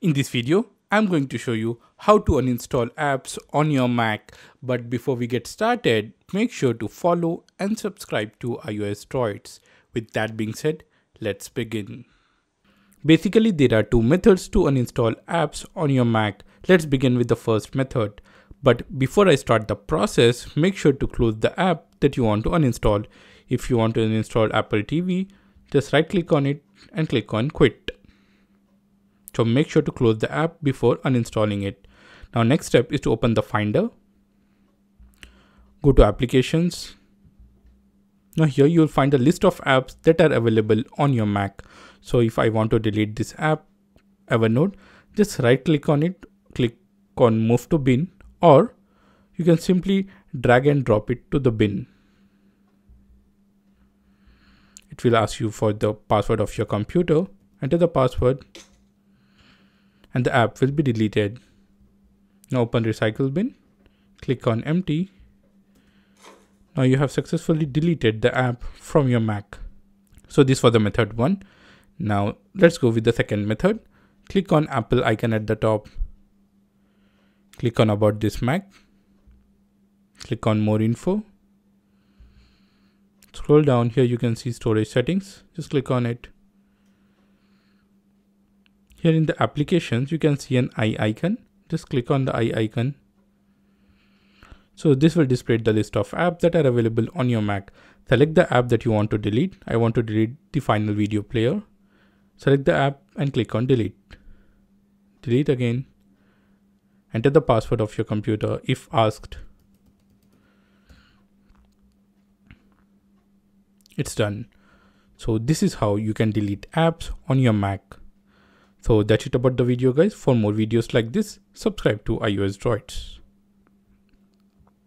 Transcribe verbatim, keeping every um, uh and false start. In this video, I'm going to show you how to uninstall apps on your Mac. But before we get started, make sure to follow and subscribe to iOS Droids. With that being said, let's begin. Basically, there are two methods to uninstall apps on your Mac. Let's begin with the first method. But before I start the process, make sure to close the app that you want to uninstall. If you want to uninstall Apple T V, just right click on it and click on quit. So make sure to close the app before uninstalling it. Now next step is to open the Finder. Go to Applications. Now here you will find a list of apps that are available on your Mac. So if I want to delete this app, Evernote, just right click on it, click on Move to Bin, or you can simply drag and drop it to the bin. It will ask you for the password of your computer. Enter the password and the app will be deleted. Now open Recycle Bin, click on Empty. Now you have successfully deleted the app from your Mac. So this was the method one. Now let's go with the second method. Click on Apple icon at the top. Click on About This Mac. Click on More Info. Scroll down, here you can see Storage Settings. Just click on it. Here in the Applications, you can see an eye icon. Just click on the eye icon. So this will display the list of apps that are available on your Mac. Select the app that you want to delete. I want to delete the Final Video Player. Select the app and click on Delete. Delete again. Enter the password of your computer if asked. It's done. So this is how you can delete apps on your Mac. So that's it about the video, guys. For more videos like this, subscribe to iOS Droids.